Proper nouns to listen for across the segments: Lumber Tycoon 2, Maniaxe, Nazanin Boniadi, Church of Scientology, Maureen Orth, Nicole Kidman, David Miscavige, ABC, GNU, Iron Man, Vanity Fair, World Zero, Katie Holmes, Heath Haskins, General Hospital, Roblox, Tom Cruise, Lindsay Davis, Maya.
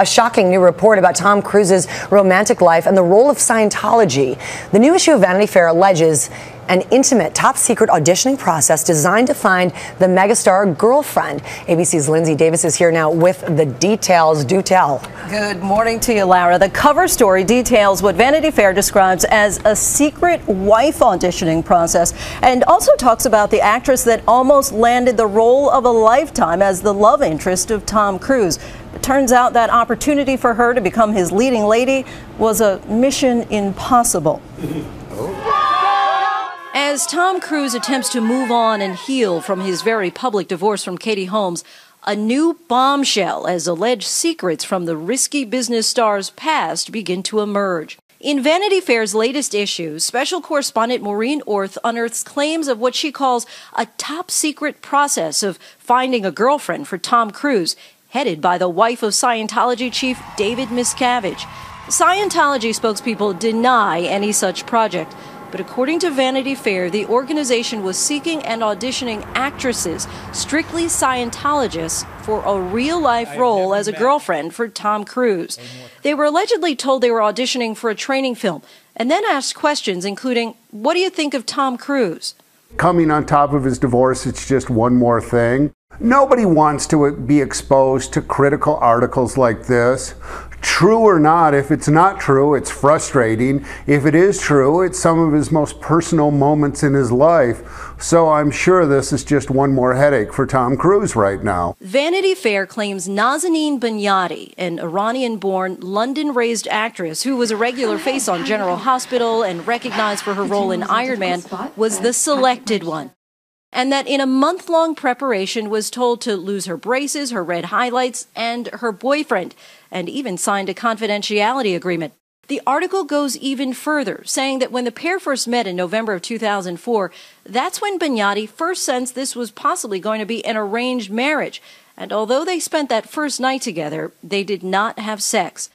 A shocking new report about Tom Cruise's romantic life and the role of Scientology. The new issue of Vanity Fair alleges an intimate, top-secret auditioning process designed to find the megastar girlfriend. ABC's Lindsay Davis is here now with the details. Do tell. Good morning to you, Lara. The cover story details what Vanity Fair describes as a secret wife auditioning process, and also talks about the actress that almost landed the role of a lifetime as the love interest of Tom Cruise. It turns out that opportunity for her to become his leading lady was a mission impossible. As Tom Cruise attempts to move on and heal from his very public divorce from Katie Holmes, a new bombshell as alleged secrets from the risky business star's past begin to emerge. In Vanity Fair's latest issue, special correspondent Maureen Orth unearths claims of what she calls a top-secret process of finding a girlfriend for Tom Cruise, headed by the wife of Scientology chief David Miscavige. Scientology spokespeople deny any such project, but according to Vanity Fair, the organization was seeking and auditioning actresses, strictly Scientologists, for a real-life role as a girlfriend for Tom Cruise. They were allegedly told they were auditioning for a training film, and then asked questions including, "What do you think of Tom Cruise?" Coming on top of his divorce, it's just one more thing. Nobody wants to be exposed to critical articles like this. True or not, if it's not true, it's frustrating. If it is true, it's some of his most personal moments in his life. So I'm sure this is just one more headache for Tom Cruise right now. Vanity Fair claims Nazanin Boniadi, an Iranian-born, London-raised actress who was a regular face on General Hospital and recognized for her role in Iron Man, was the selected one, and that in a month-long preparation was told to lose her braces, her red highlights, and her boyfriend, and even signed a confidentiality agreement. The article goes even further, saying that when the pair first met in November of 2004, that's when Boniadi first sensed this was possibly going to be an arranged marriage, and although they spent that first night together, they did not have sex.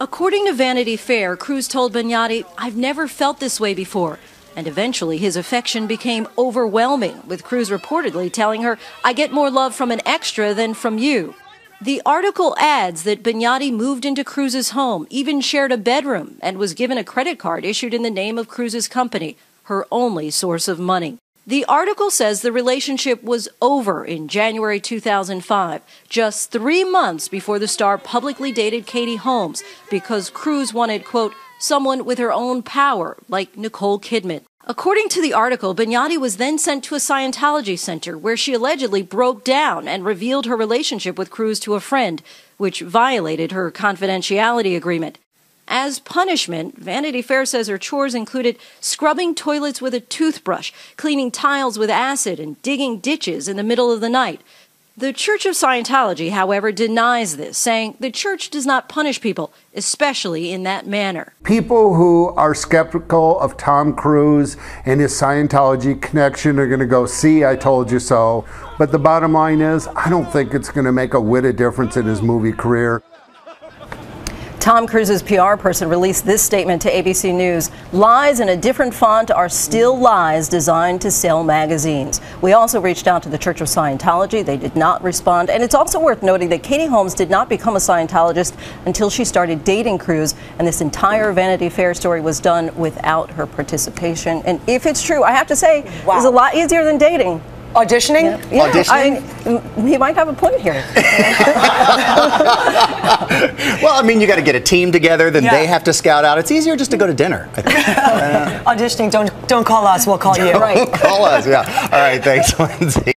According to Vanity Fair, Cruise told Boniadi, "I've never felt this way before." And eventually his affection became overwhelming, with Cruise reportedly telling her, "I get more love from an extra than from you." The article adds that Boniadi moved into Cruise's home, even shared a bedroom, and was given a credit card issued in the name of Cruise's company, her only source of money. The article says the relationship was over in January 2005, just 3 months before the star publicly dated Katie Holmes, because Cruise wanted, quote, someone with her own power, like Nicole Kidman. According to the article, Boniadi was then sent to a Scientology center where she allegedly broke down and revealed her relationship with Cruise to a friend, which violated her confidentiality agreement. As punishment, Vanity Fair says her chores included scrubbing toilets with a toothbrush, cleaning tiles with acid, and digging ditches in the middle of the night. The Church of Scientology, however, denies this, saying the church does not punish people, especially in that manner. People who are skeptical of Tom Cruise and his Scientology connection are going to go, "See, I told you so." But the bottom line is, I don't think it's going to make a whit of difference in his movie career. Tom Cruise's PR person released this statement to ABC News. "Lies in a different font are still lies designed to sell magazines." We also reached out to the Church of Scientology. They did not respond. And it's also worth noting that Katie Holmes did not become a Scientologist until she started dating Cruise. And this entire Vanity Fair story was done without her participation. And if it's true, I have to say, wow, it's a lot easier than dating. Auditioning? Yeah. Auditioning? He might have a point here. Well, I mean, you got to get a team together, then they have to scout out. It's easier just to go to dinner, I think. Auditioning, don't call us, we'll call you. Right. Call us, yeah. All right, thanks, Lindsay.